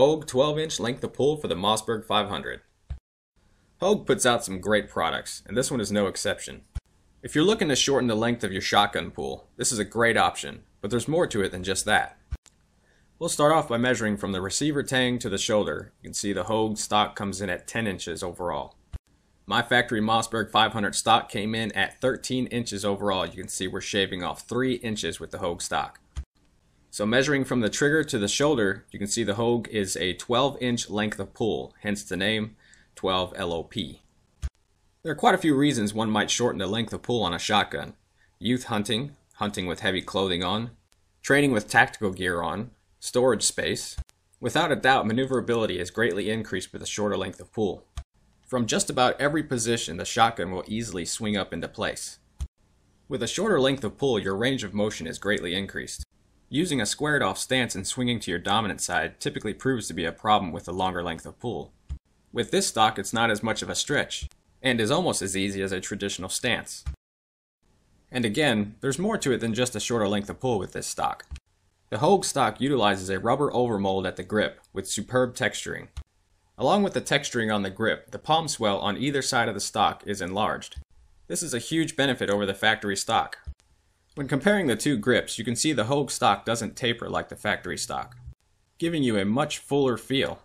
Hogue 12-inch length of pull for the Mossberg 500. Hogue puts out some great products, and this one is no exception. If you're looking to shorten the length of your shotgun pull, this is a great option, but there's more to it than just that. We'll start off by measuring from the receiver tang to the shoulder. You can see the Hogue stock comes in at 10 inches overall. My factory Mossberg 500 stock came in at 13 inches overall. You can see we're shaving off 3 inches with the Hogue stock. So measuring from the trigger to the shoulder, you can see the Hogue is a 12-inch length of pull, hence the name 12 LOP. There are quite a few reasons one might shorten the length of pull on a shotgun. Youth hunting, hunting with heavy clothing on, training with tactical gear on, storage space. Without a doubt, maneuverability is greatly increased with a shorter length of pull. From just about every position, the shotgun will easily swing up into place. With a shorter length of pull, your range of motion is greatly increased. Using a squared off stance and swinging to your dominant side typically proves to be a problem with a longer length of pull. With this stock, it's not as much of a stretch, and is almost as easy as a traditional stance. And again, there's more to it than just a shorter length of pull with this stock. The Hogue stock utilizes a rubber overmold at the grip with superb texturing. Along with the texturing on the grip, the palm swell on either side of the stock is enlarged. This is a huge benefit over the factory stock. When comparing the two grips, you can see the Hogue stock doesn't taper like the factory stock, giving you a much fuller feel.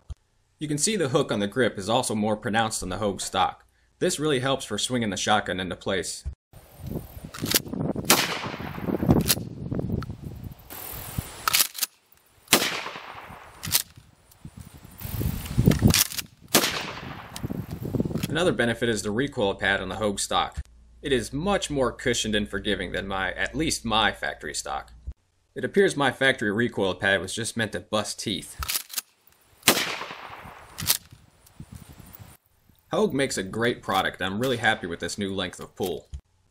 You can see the hook on the grip is also more pronounced on the Hogue stock. This really helps for swinging the shotgun into place. Another benefit is the recoil pad on the Hogue stock. It is much more cushioned and forgiving than at least my factory stock. It appears my factory recoil pad was just meant to bust teeth. Hogue makes a great product, and I'm really happy with this new length of pull.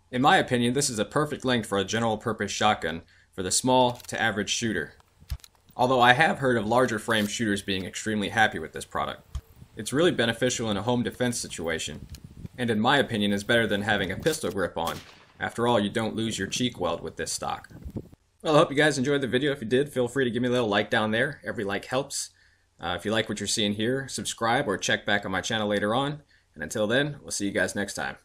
In my opinion, this is a perfect length for a general purpose shotgun for the small to average shooter. Although I have heard of larger frame shooters being extremely happy with this product. It's really beneficial in a home defense situation, and in my opinion is better than having a pistol grip on. After all, you don't lose your cheek weld with this stock. Well, I hope you guys enjoyed the video. If you did, feel free to give me a little like down there. Every like helps. If you like what you're seeing here, subscribe or check back on my channel later on. And until then, we'll see you guys next time.